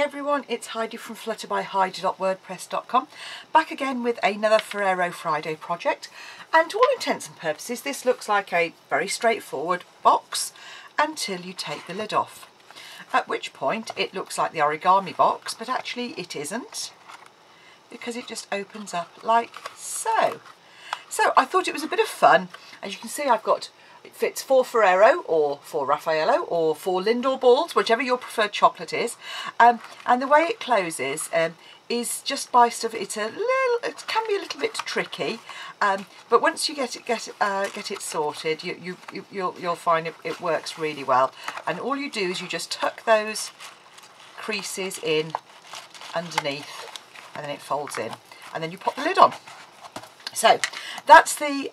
everyone, it's Heidi from Flutter by Heidi.wordpress.com, back again with another Ferrero Friday project. And to all intents and purposes this looks like a very straightforward box until you take the lid off. At which point it looks like the origami box, but actually it isn't, because it just opens up like so. So I thought it was a bit of fun. As you can see, I've got, it fits 4 Ferrero or 4 Raffaello or 4 Lindor balls, whichever your preferred chocolate is. And the way it closes is just by stuff. It can be a little bit tricky, but once you get it sorted, you'll find it works really well. And all you do is you just tuck those creases in underneath, and then it folds in, and then you pop the lid on. So that's the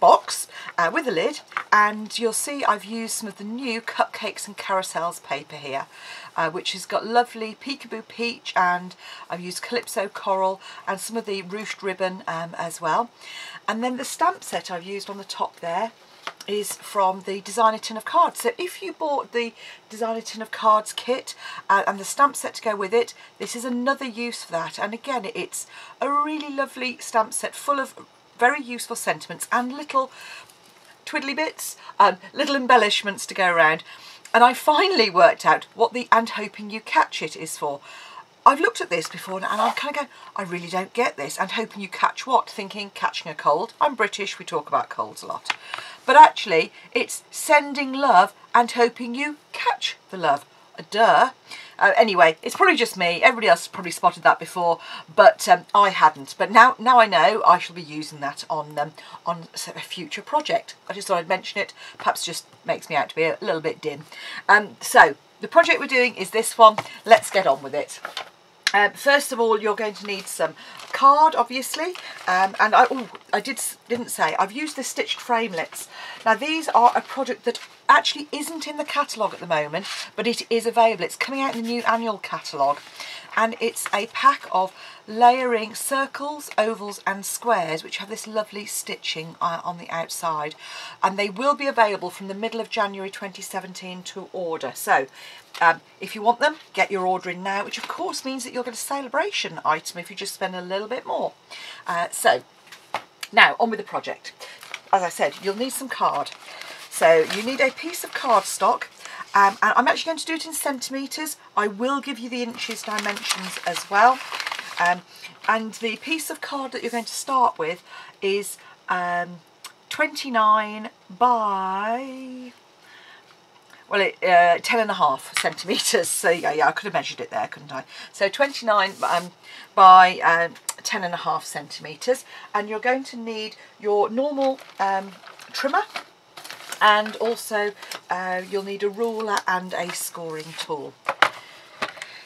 box with the lid, and you'll see I've used some of the new Cupcakes and Carousels paper here, which has got lovely Peekaboo Peach, and I've used Calypso Coral and some of the Ruched Ribbon as well. And then the stamp set I've used on the top there is from the Designer Tin of Cards. So if you bought the Designer Tin of Cards kit and the stamp set to go with it, this is another use for that. And again, it's a really lovely stamp set full of very useful sentiments and little twiddly bits, little embellishments to go around. And I finally worked out what the "and hoping you catch it" is for. I've looked at this before and I kind of go, I really don't get this. And hoping you catch what? Thinking catching a cold. I'm British, we talk about colds a lot. But actually, it's sending love and hoping you catch the love. Duh. Anyway, it's probably just me. Everybody else probably spotted that before, but I hadn't. But now I know. I shall be using that on a future project. I just thought I'd mention it. Perhaps just makes me out to be a little bit dim. So the project we're doing is this one. Let's get on with it. First of all, you're going to need some card, obviously, and I didn't say, I've used the stitched framelits. Now these are a product that actually isn't in the catalogue at the moment, but it is available. It's coming out in the new annual catalogue, and it's a pack of layering circles, ovals and squares, which have this lovely stitching on the outside, and they will be available from the middle of January 2017 to order. So if you want them, get your order in now, which of course means that you'll get a celebration item if you just spend a little bit more. So now on with the project. As I said, you'll need some card. So you need a piece of cardstock, and I'm actually going to do it in centimetres. I will give you the inches dimensions as well. And the piece of card that you're going to start with is 29 by... well, 10.5 centimetres, so yeah, I could have measured it there, couldn't I? So 29 by 10.5 centimetres, and you're going to need your normal trimmer, and also you'll need a ruler and a scoring tool.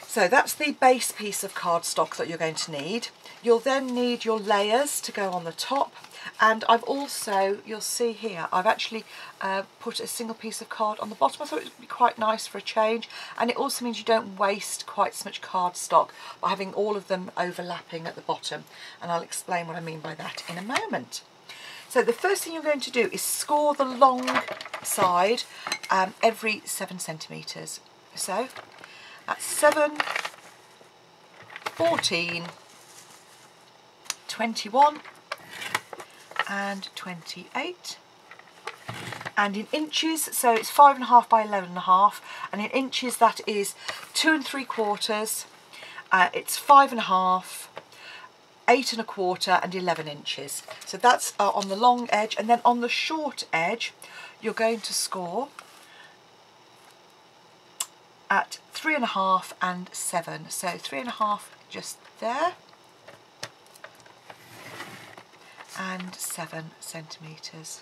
So that's the base piece of cardstock that you're going to need. You'll then need your layers to go on the top. And I've also, you'll see here, I've actually put a single piece of card on the bottom. I thought it would be quite nice for a change, and it also means you don't waste quite so much cardstock by having all of them overlapping at the bottom, and I'll explain what I mean by that in a moment. So the first thing you're going to do is score the long side every 7 centimetres. So that's 7, 14, 21, and 28, and in inches, so it's 5.5 by 11.5, and in inches that is 2 3/4, it's 5.5, 8 1/4, and 11 inches. So that's on the long edge, and then on the short edge you're going to score at 3.5 and 7, so 3.5 just there, and 7 centimetres.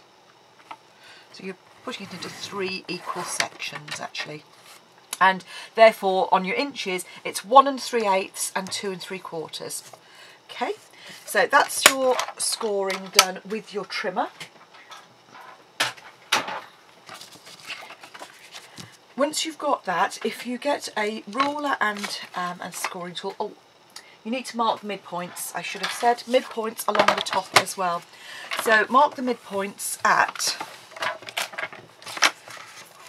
So you're putting it into 3 equal sections actually, and therefore on your inches it's 1 3/8 and 2 3/4. Okay, so that's your scoring done with your trimmer. Once you've got that, if you get a ruler and scoring tool, oh, you need to mark the midpoints. I should have said midpoints along the top as well. So mark the midpoints at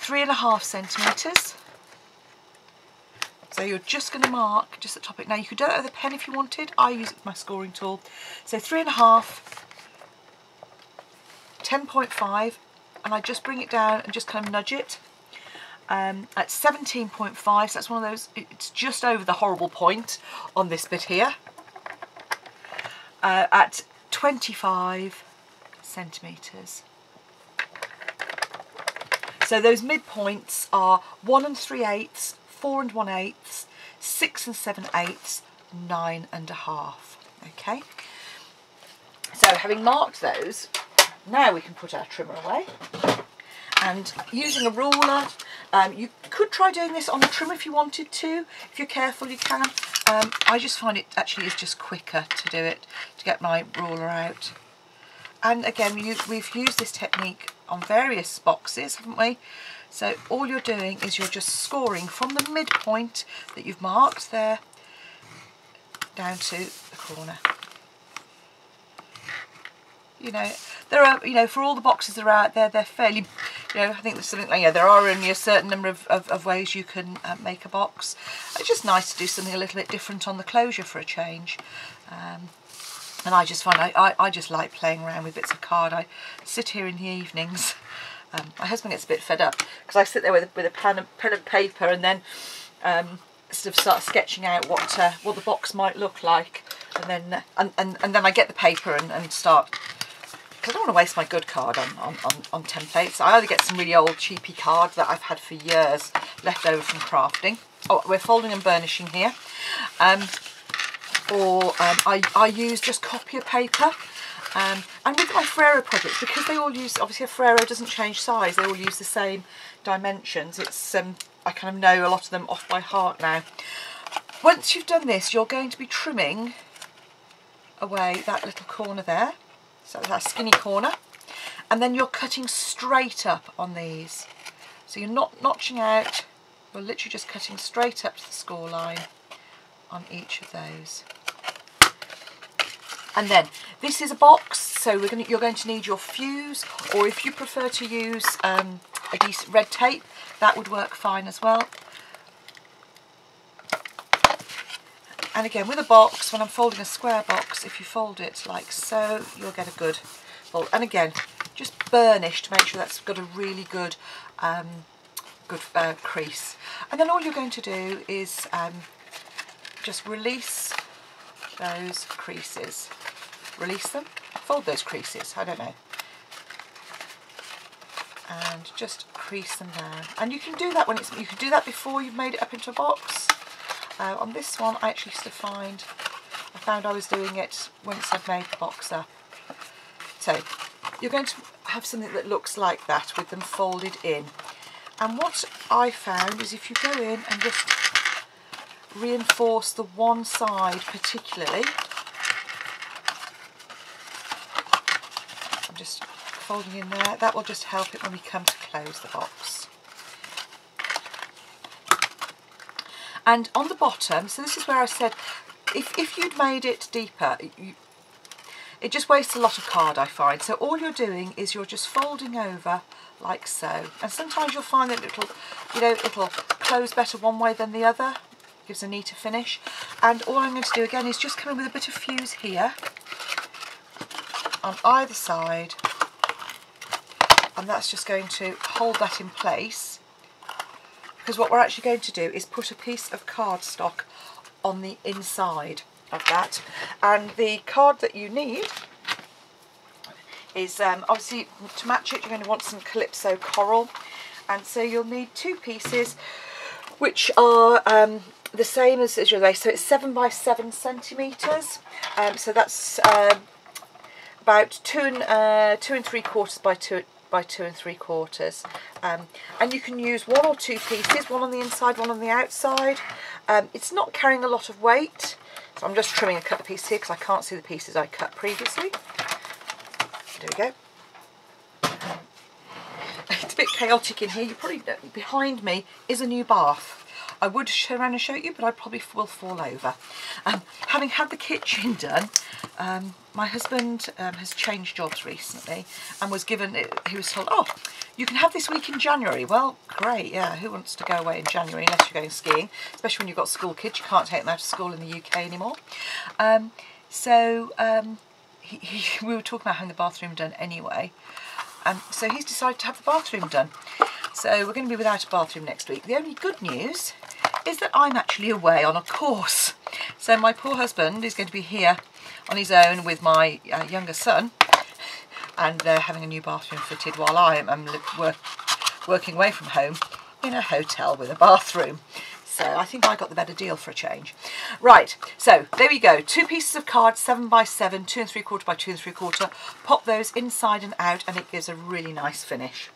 3.5 centimetres So you're just going to mark just at the top of it. Now you could do that with a pen if you wanted. I use it with my scoring tool. So 3.5, 10.5, and I just bring it down and just kind of nudge it. At 17.5, so that's one of those, it's just over the horrible point on this bit here. At 25 centimetres. So those midpoints are 1 3/8, 4 1/8, 6 7/8, 9 1/2. Okay, so having marked those, now we can put our trimmer away. And using a ruler, you could try doing this on the trimmer if you wanted to. If you're careful, you can. I just find it actually is just quicker to do it, to get my ruler out. And again, we've used this technique on various boxes, haven't we? So all you're doing is you're just scoring from the midpoint that you've marked there down to the corner. You know, there are, you know, for all the boxes that are out there, they're fairly, you know, I think there's something like, yeah, there are only a certain number of ways you can make a box. It's just nice to do something a little bit different on the closure for a change. And I just find, I just like playing around with bits of card. I sit here in the evenings. My husband gets a bit fed up because I sit there with a pen and paper, and then sort of start sketching out what the box might look like, and then I get the paper and start. Because I don't want to waste my good card on templates. I either get some really old cheapy card that I've had for years left over from crafting. Oh, we're folding and burnishing here. Or I use just copier paper. And with my Ferrero projects, because they all use, obviously a Ferrero doesn't change size, they all use the same dimensions. It's I kind of know a lot of them off by heart now. Once you've done this, you're going to be trimming away that little corner there, so that skinny corner, and then you're cutting straight up on these. So you're not notching out, you're literally just cutting straight up to the score line on each of those. And then this is a box, so you're going to need your fuse, or if you prefer to use a piece of red tape, that would work fine as well. And again, with a box, when I'm folding a square box, if you fold it like so, you'll get a good fold. And again, just burnish to make sure that's got a really good crease. And then all you're going to do is just release those creases. Release them, fold those creases, I don't know. And just crease them down. And you can do that you can do that before you've made it up into a box. On this one I actually used to found I was doing it once I'd made the box up. So you're going to have something that looks like that with them folded in. And what I found is if you go in and just reinforce the one side particularly. I'm just folding in there. That will just help it when we come to close the box. And on the bottom, so this is where I said, if you'd made it deeper, it just wastes a lot of card, I find. So all you're doing is you're just folding over like so. And sometimes you'll find that it'll close better one way than the other. Gives a neater finish. And all I'm going to do again is just come in with a bit of fuse here on either side, and that's just going to hold that in place, because what we're actually going to do is put a piece of cardstock on the inside of that. And the card that you need is obviously, to match it, you're going to want some Calypso Coral, and so you'll need two pieces which are the same as your lace, so it's 7 by 7 centimetres. So that's about 2 3/4 by 2 3/4. And you can use one or two pieces, one on the inside, one on the outside. It's not carrying a lot of weight, so I'm just trimming a cut piece here because I can't see the pieces I cut previously. There we go. It's a bit chaotic in here. You probably know, behind me is a new bath. I would show around and show it you, but I probably will fall over. Having had the kitchen done, my husband has changed jobs recently and was given, he was told, oh, you can have this week in January. Well, great, yeah, who wants to go away in January unless you're going skiing? Especially when you've got school kids, you can't take them out of school in the UK anymore. We were talking about having the bathroom done anyway. So he's decided to have the bathroom done. So we're going to be without a bathroom next week. The only good news is that I'm actually away on a course. So my poor husband is going to be here on his own with my younger son, and they're having a new bathroom fitted while I am working away from home in a hotel with a bathroom. So I think I got the better deal for a change. Right, so there we go. Two pieces of card, 7 by 7, 2 3/4 by 2 3/4. Pop those inside and out and it gives a really nice finish.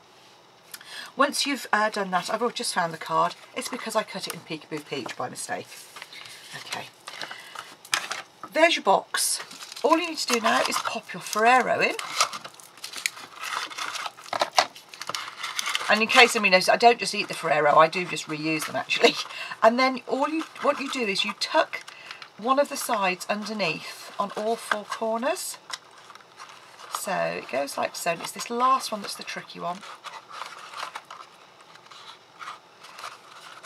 Once you've done that, I've just found the card. It's because I cut it in Peekaboo Peach by mistake. Okay, there's your box. All you need to do now is pop your Ferrero in. And in case somebody knows, I don't just eat the Ferrero, I do just reuse them actually. And then what you do is you tuck one of the sides underneath on all four corners. So it goes like so, and it's this last one that's the tricky one.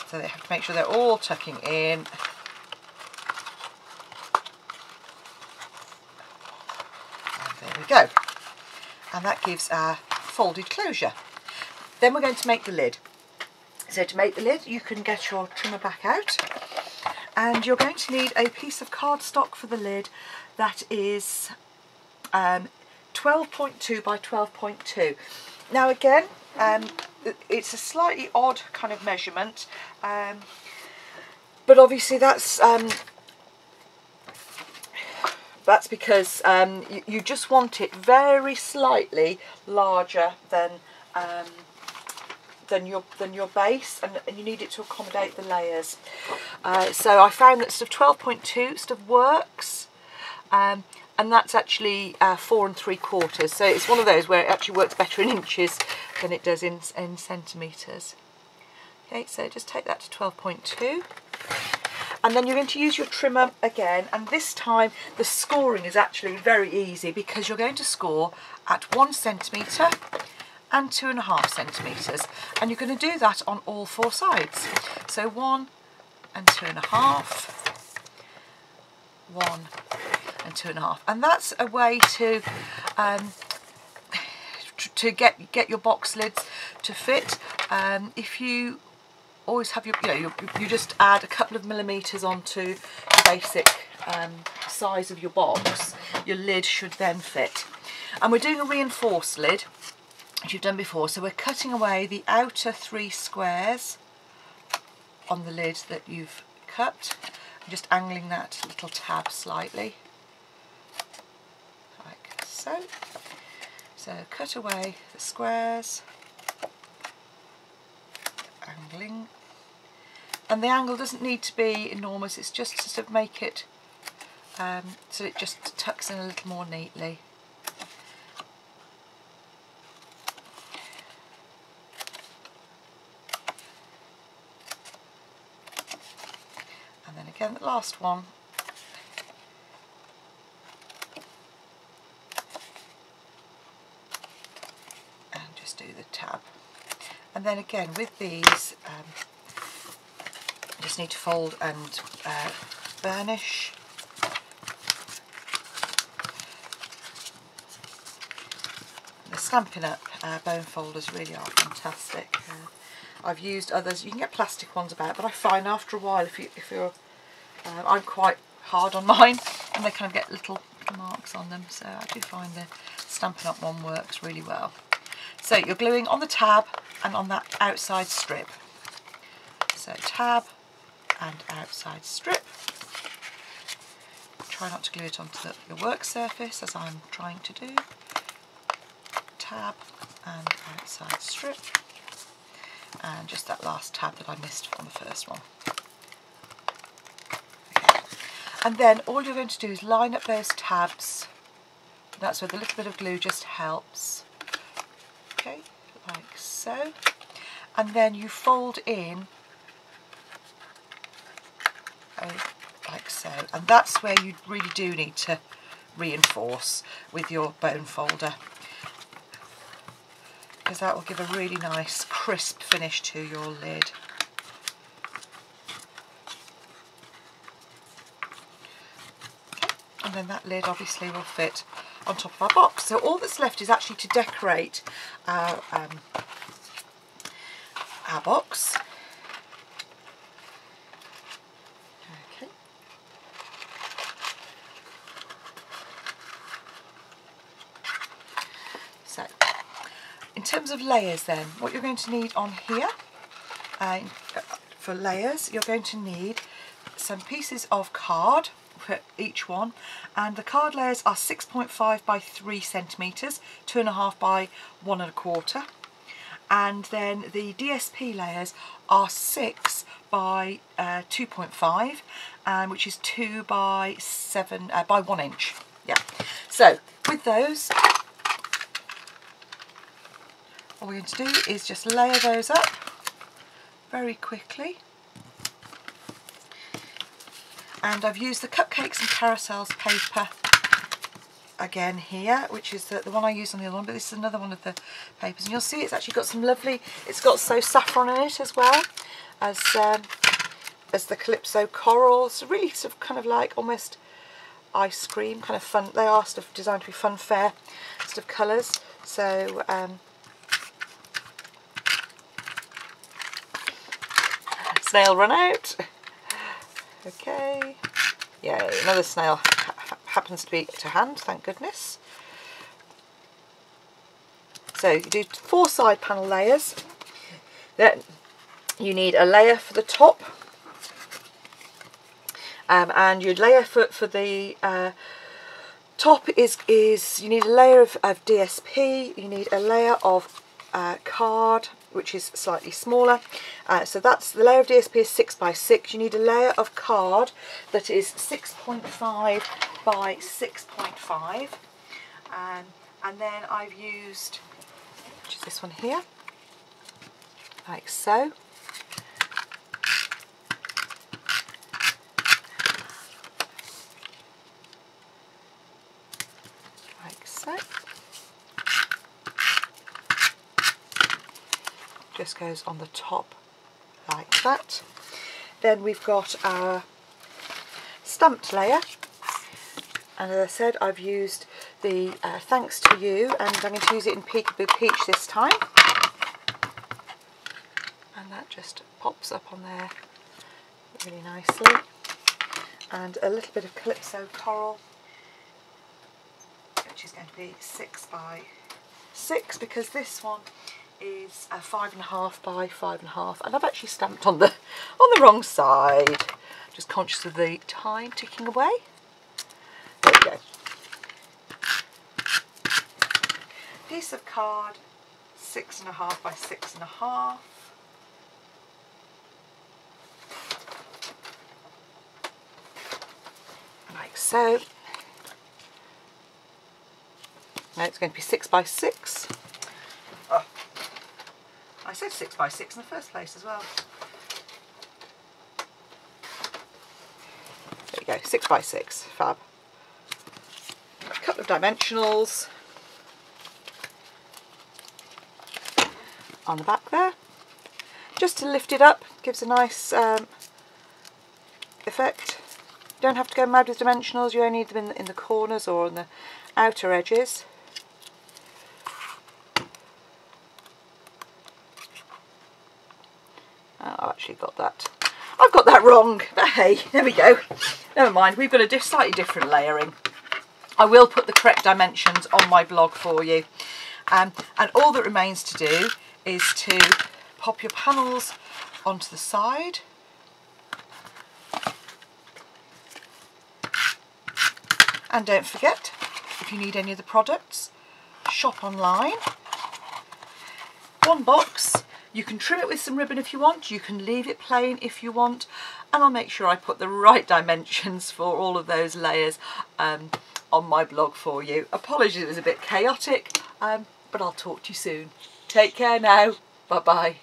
So they have to make sure they're all tucking in. And there we go. And that gives our folded closure. Then we're going to make the lid. So to make the lid, you can get your trimmer back out, and you're going to need a piece of cardstock for the lid that is 12.2 by 12.2. Now again, it's a slightly odd kind of measurement, but obviously that's because you just want it very slightly larger than your base, and you need it to accommodate the layers. So I found that stuff 12.2 stuff works, and that's actually 4 3/4. So it's one of those where it actually works better in inches than it does in centimetres. Okay, so just take that to 12.2, and then you're going to use your trimmer again, and this time the scoring is actually very easy because you're going to score at 1 centimetre and 2.5 centimetres, and you're going to do that on all four sides. So 1 and 2.5, 1 and 2.5, and that's a way to get your box lids to fit. If you always have your, you just add a couple of millimetres onto your basic size of your box, your lid should then fit. And we're doing a reinforced lid, as you've done before, so we're cutting away the outer 3 squares on the lid that you've cut. I'm just angling that little tab slightly, like so. So cut away the squares, angling, and the angle doesn't need to be enormous. It's just to sort of make it so it just tucks in a little more neatly. Again, the last one. And just do the tab. And then again, with these, you just need to fold and burnish. The Stampin' Up! Bone folders really are fantastic. I've used others. You can get plastic ones about, but I find after a while, if you're I'm quite hard on mine, and they kind of get little marks on them, so I do find the Stampin' Up! One works really well. So you're gluing on the tab and on that outside strip. So tab and outside strip. Try not to glue it onto your work surface, as I'm trying to do. Tab and outside strip. And just that last tab that I missed on the first one. And then all you're going to do is line up those tabs. That's where the little bit of glue just helps. Okay, like so. And then you fold in like so. And that's where you really do need to reinforce with your bone folder, because that will give a really nice crisp finish to your lid. Okay. And then that lid obviously will fit on top of our box. So all that's left is actually to decorate our box. Okay. So in terms of layers then, what you're going to need on here, for layers, you're going to need some pieces of card for each one, and the card layers are 6.5 by 3 centimetres, 2.5 by 1.25. And then the DSP layers are 6 by 2.5, which is 2 by 7 by 1 inch. Yeah. So with those, all we're going to do is just layer those up very quickly. And I've used the Cupcakes and Carousels paper again here, which is the one I used on the other one, but this is another one of the papers. And you'll see it's actually got some lovely, it's got so saffron in it as well as the Calypso Coral. It's really sort of kind of like almost ice cream, kind of fun. They are sort of designed to be fun fair sort of colours. So snail run out. Okay, yeah, another snail happens to be to hand, thank goodness. So you do 4 side panel layers, then you need a layer for the top, and your layer for the top is you need a layer of DSP, you need a layer of card, which is slightly smaller, so that's the layer of DSP is 6 by 6. You need a layer of card that is 6.5 by 6.5, and then I've used, which is this one here, like so, like so. Just goes on the top like that. Then we've got our stamped layer, and as I said, I've used the Thanks to You, and I'm going to use it in Peekaboo Peach this time, and that just pops up on there really nicely, and a little bit of Calypso Coral, which is going to be 6 by 6, because this one is a 5.5 by 5.5, and I've actually stamped on the wrong side. Just conscious of the time ticking away. There we go. Piece of card, 6.5 by 6.5. Like so. Now it's going to be 6 by 6. I said 6 by 6 in the first place as well. There you go, 6 by 6, fab. A couple of dimensionals on the back there, just to lift it up, gives a nice effect. You don't have to go mad with dimensionals, you only need them in the corners or on the outer edges. I've actually got that. I've got that wrong, but hey, there we go. Never mind, we've got a slightly different layering. I will put the correct dimensions on my blog for you. And all that remains to do is to pop your panels onto the side. And don't forget, if you need any of the products, shop online. One box. You can trim it with some ribbon if you want, you can leave it plain if you want, and I'll make sure I put the right dimensions for all of those layers on my blog for you. Apologies, it was a bit chaotic, but I'll talk to you soon. Take care now, bye bye.